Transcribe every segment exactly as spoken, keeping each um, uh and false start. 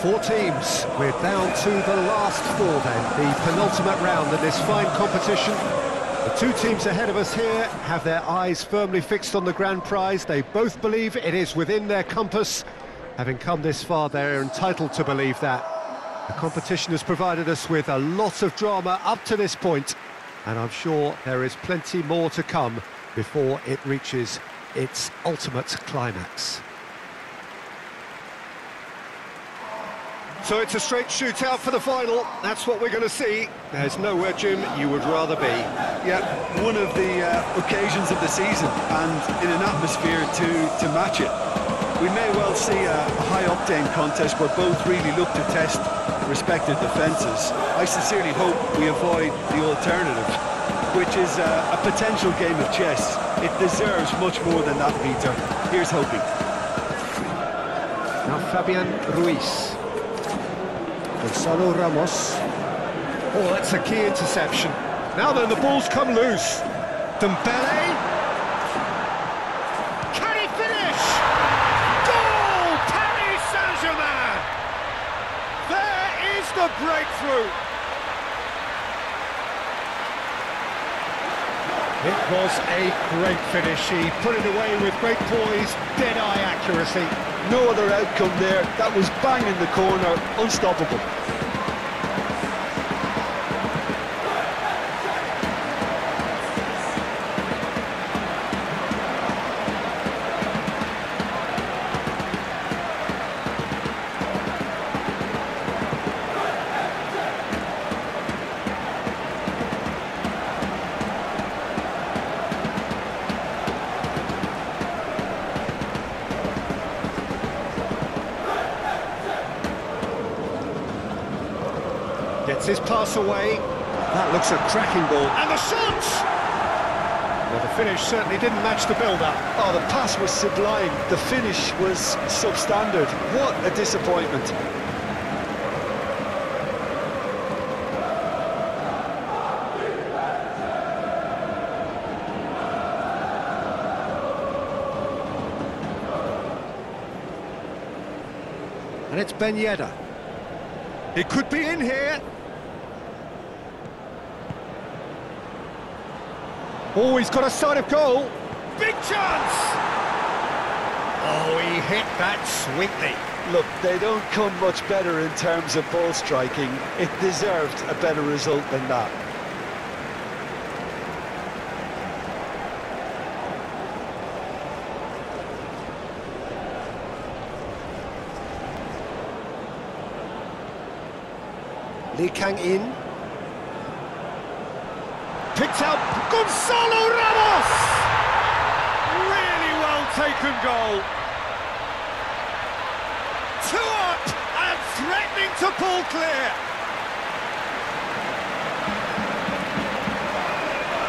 Four teams, we're down to the last four then, the penultimate round of this fine competition. The two teams ahead of us here have their eyes firmly fixed on the grand prize. They both believe it is within their compass. Having come this far, they're entitled to believe that. The competition has provided us with a lot of drama up to this point, and I'm sure there is plenty more to come before it reaches its ultimate climax. So it's a straight shootout for the final. That's what we're going to see. There's nowhere, Jim, you would rather be. Yeah, one of the uh, occasions of the season, and in an atmosphere to, to match it. We may well see a high-octane contest where both really look to test the respective defences. I sincerely hope we avoid the alternative, which is uh, a potential game of chess. It deserves much more than that, Peter. Here's hoping. Now Fabian Ruiz. Salo Ramos. Oh, that's a key interception. Now then, the ball's come loose. Dembélé. Can he finish? Goal! Kenny Sanzelman! There is the breakthrough. It was a great finish. He put it away with great poise, dead-eye accuracy. No other outcome there. That was bang in the corner, unstoppable. Gets his pass away. That looks a cracking ball. And the shot! Well, the finish certainly didn't match the build-up. Oh, the pass was sublime. The finish was substandard. What a disappointment. And it's Ben Yedder. It could be in here. Oh, he's got a side of goal. Big chance! Oh, he hit that sweetly. Look, they don't come much better in terms of ball striking. It deserved a better result than that. Lee Kang-in. Picked out Gonzalo Ramos! Really well taken goal. Two up and threatening to pull clear.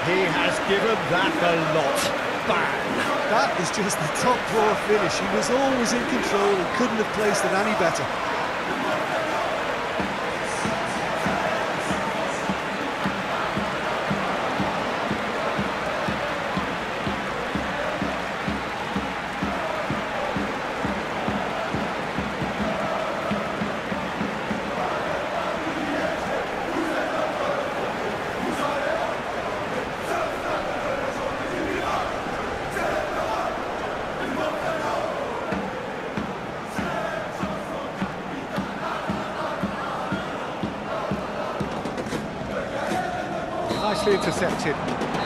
He has given that a lot. Bang! That is just the top drawer finish. He was always in control and couldn't have placed it any better. Intercepted.